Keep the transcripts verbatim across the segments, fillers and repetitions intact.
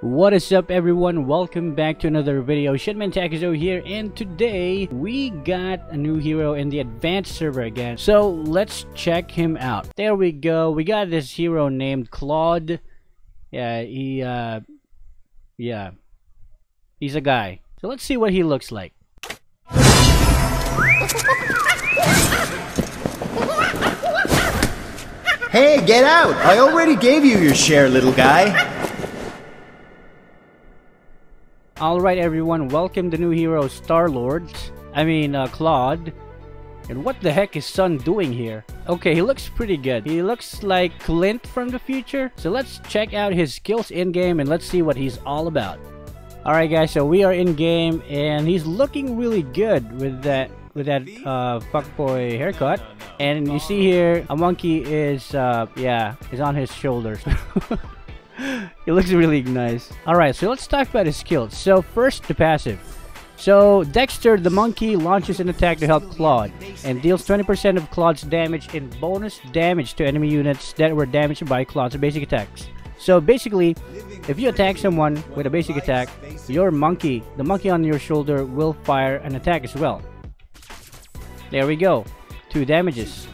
What is up, everyone? Welcome back to another video. Shinmen Takezo here, and today we got a new hero in the advanced server again. So let's check him out. There we go. We got this hero named Claude. Yeah, he uh yeah. He's a guy. So let's see what he looks like. Hey, get out! I already gave you your share, little guy. Alright everyone, welcome the new hero Star Lords. I mean uh, Claude. And what the heck is Sun doing here? Okay, he looks pretty good. He looks like Clint from the future. So let's check out his skills in game and let's see what he's all about. Alright guys, so we are in game and he's looking really good with that with that uh, fuckboy haircut. And you see here, a monkey is uh, yeah, is on his shoulders. It looks really nice. Alright, so let's talk about his skills. So first, the passive. So Dexter the monkey launches an attack to help Claude and deals twenty percent of Claude's damage in bonus damage to enemy units that were damaged by Claude's basic attacks. So basically, if you attack someone with a basic attack, your monkey, the monkey on your shoulder, will fire an attack as well. There we go. Two damages.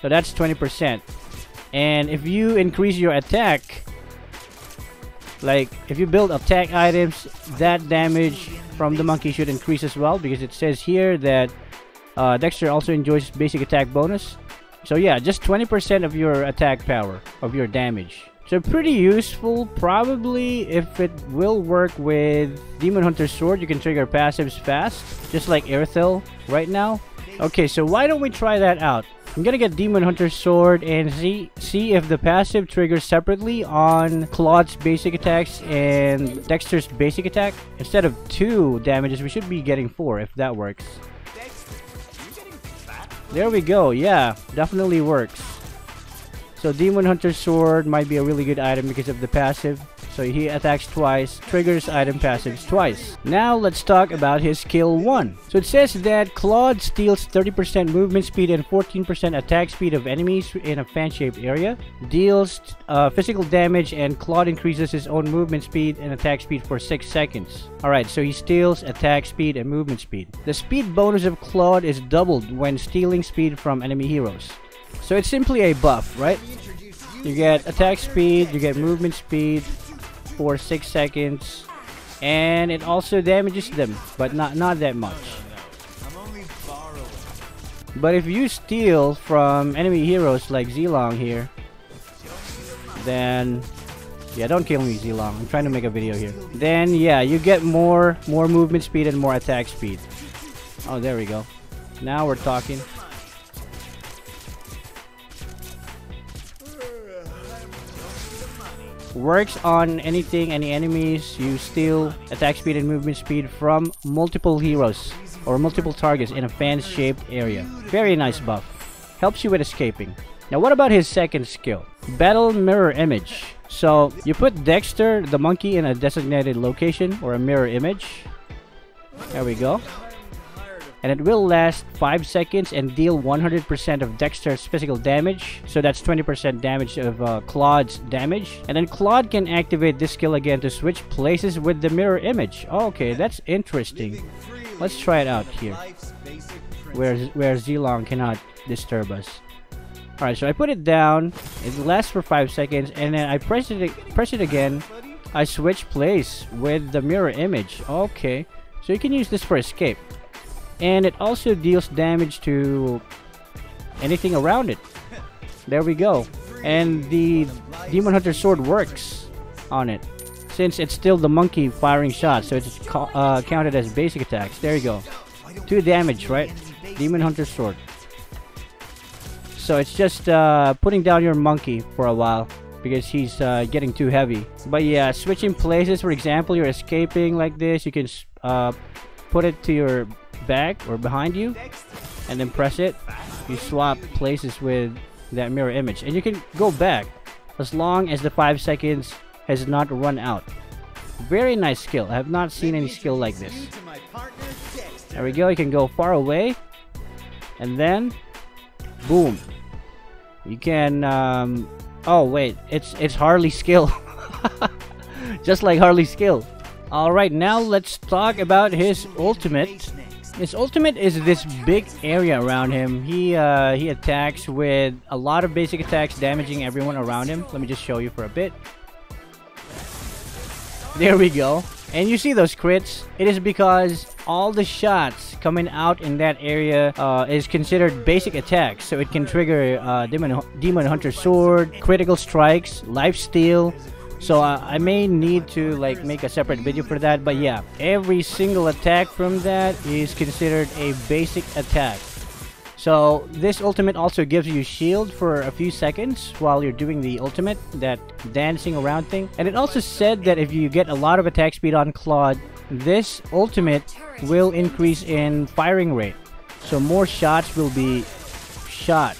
So that's twenty percent. And if you increase your attack, like if you build attack items, that damage from the monkey should increase as well, because it says here that uh, Dexter also enjoys basic attack bonus. So yeah, just twenty percent of your attack power, of your damage. So pretty useful. Probably if it will work with Demon Hunter Sword, you can trigger passives fast, just like Irithel right now. Okay, so why don't we try that out? I'm gonna get Demon Hunter Sword and see see if the passive triggers separately on Claude's basic attacks and Dexter's basic attack. Instead of two damages, we should be getting four if that works. There we go. Yeah, definitely works. So Demon Hunter Sword might be a really good item because of the passive. So he attacks twice, triggers item passives twice. Now let's talk about his skill one. So it says that Claude steals thirty percent movement speed and fourteen percent attack speed of enemies in a fan-shaped area. Deals uh, physical damage, and Claude increases his own movement speed and attack speed for six seconds. Alright, so he steals attack speed and movement speed. The speed bonus of Claude is doubled when stealing speed from enemy heroes. So it's simply a buff, right? You get attack speed, you get movement speed for six seconds, and it also damages them, but not not that much. But if you steal from enemy heroes like Zilong here, then yeah, don't kill me, Zilong, I'm trying to make a video here. Then yeah, you get more more movement speed and more attack speed. Oh, there we go, now we're talking. Works on anything, any enemies you steal attack speed and movement speed from multiple heroes or multiple targets in a fan-shaped area. Very nice buff. Helps you with escaping. Now what about his second skill? Battle mirror image. So you put Dexter the monkey in a designated location or a mirror image. There we go. And it will last five seconds and deal one hundred percent of Dexter's physical damage. So that's twenty percent damage of uh, Claude's damage. And then Claude can activate this skill again to switch places with the mirror image. Okay, that's interesting. Let's try it out here, where, where Zilong cannot disturb us. Alright, so I put it down. It lasts for five seconds. And then I press it, press it again. I switch place with the mirror image. Okay, so you can use this for escape. And it also deals damage to anything around it. There we go. And the Demon Hunter Sword works on it, since it's still the monkey firing shots, so it's uh, counted as basic attacks. There you go. Two damage, right? Demon Hunter Sword. So it's just uh, putting down your monkey for a while, because he's uh, getting too heavy. But yeah, switching places, for example, you're escaping like this. You can uh, put it to your back or behind you and then press it. You swap places with that mirror image and you can go back as long as the five seconds has not run out. Very nice skill. I have not seen any skill like this. There we go. You can go far away and then boom, you can um oh wait, it's it's hardly skill. Just like Harley's skill. Alright, now let's talk about his ultimate. His ultimate is this big area around him. He uh, he attacks with a lot of basic attacks, damaging everyone around him. Let me just show you for a bit. There we go. And you see those crits. It is because all the shots coming out in that area uh, is considered basic attacks. So it can trigger uh, Demon, Demon Hunter Sword, critical strikes, lifesteal. So uh, I may need to like make a separate video for that. But yeah, every single attack from that is considered a basic attack. So this ultimate also gives you shield for a few seconds while you're doing the ultimate, that dancing around thing. And it also said that if you get a lot of attack speed on Claude, this ultimate will increase in firing rate. So more shots will be shot,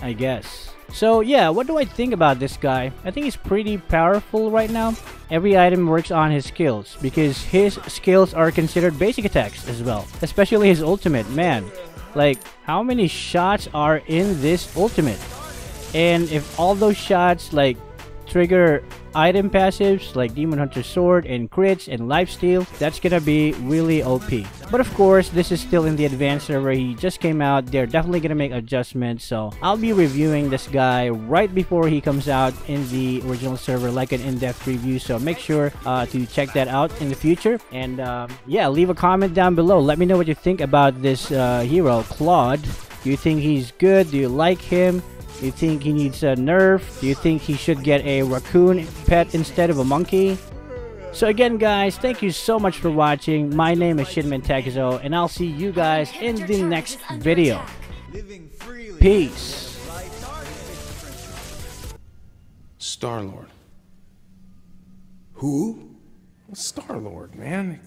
I guess. So yeah, what do I think about this guy? I think he's pretty powerful right now. Every item works on his skills because his skills are considered basic attacks as well. Especially his ultimate, man. Like, how many shots are in this ultimate? And if all those shots like trigger item passives like Demon Hunter Sword and crits and lifesteal, that's gonna be really O P. But of course, this is still in the advanced server. He just came out. They're definitely gonna make adjustments. So I'll be reviewing this guy right before he comes out in the original server, like an in-depth review. So make sure uh, to check that out in the future. And um, yeah, leave a comment down below. Let me know what you think about this uh, hero, Claude. Do you think he's good? Do you like him? Do you think he needs a nerf? Do you think he should get a raccoon pet instead of a monkey? So again guys, thank you so much for watching. My name is Shinmen Takezo and I'll see you guys in the next video. Peace. Star Lord. Who? Well, Star Lord, man.